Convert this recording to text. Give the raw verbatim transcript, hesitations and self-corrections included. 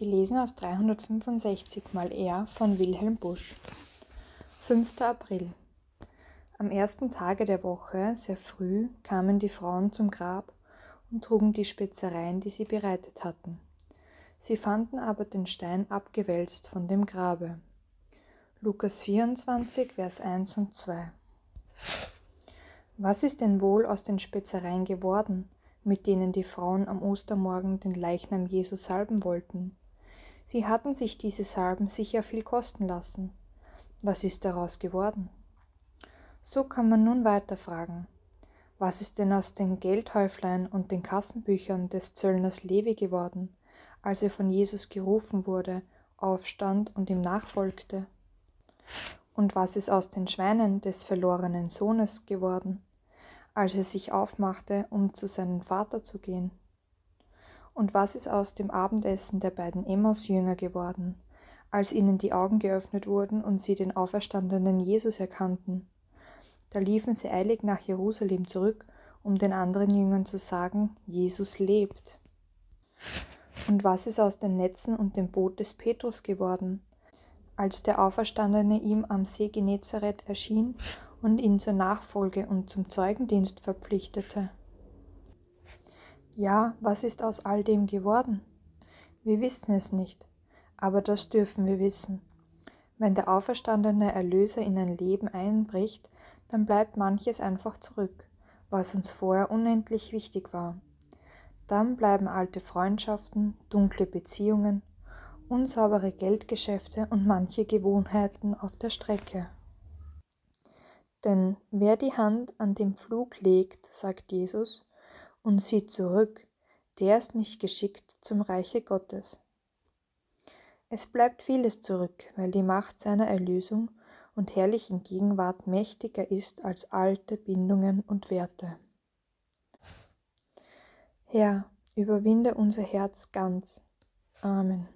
Gelesen aus dreihundertfünfundsechzig mal R von Wilhelm Busch. fünfter April. Am ersten Tage der Woche, sehr früh, kamen die Frauen zum Grab und trugen die Spezereien, die sie bereitet hatten. Sie fanden aber den Stein abgewälzt von dem Grabe. Lukas vierundzwanzig, Vers eins und zwei. Was ist denn wohl aus den Spezereien geworden, mit denen die Frauen am Ostermorgen den Leichnam Jesu salben wollten? Sie hatten sich diese Salben sicher viel kosten lassen. Was ist daraus geworden? So kann man nun weiter fragen. Was ist denn aus den Geldhäuflein und den Kassenbüchern des Zöllners Levi geworden, als er von Jesus gerufen wurde, aufstand und ihm nachfolgte? Und was ist aus den Schweinen des verlorenen Sohnes geworden, als er sich aufmachte, um zu seinem Vater zu gehen? Und was ist aus dem Abendessen der beiden Emmaus-Jünger geworden, als ihnen die Augen geöffnet wurden und sie den auferstandenen Jesus erkannten? Da liefen sie eilig nach Jerusalem zurück, um den anderen Jüngern zu sagen, Jesus lebt. Und was ist aus den Netzen und dem Boot des Petrus geworden, als der Auferstandene ihm am See Genezareth erschien und ihn zur Nachfolge und zum Zeugendienst verpflichtete? Ja, was ist aus all dem geworden? Wir wissen es nicht. Aber das dürfen wir wissen. Wenn der auferstandene Erlöser in ein Leben einbricht, dann bleibt manches einfach zurück, was uns vorher unendlich wichtig war. Dann bleiben alte Freundschaften, dunkle Beziehungen, unsaubere Geldgeschäfte und manche Gewohnheiten auf der Strecke. Denn wer die Hand an den Pflug legt, sagt Jesus, und sieht zurück, der ist nicht geschickt zum Reiche Gottes. Es bleibt vieles zurück, weil die Macht seiner Erlösung und herrlichen Gegenwart mächtiger ist als alte Bindungen und Werte. Herr, überwinde unser Herz ganz. Amen.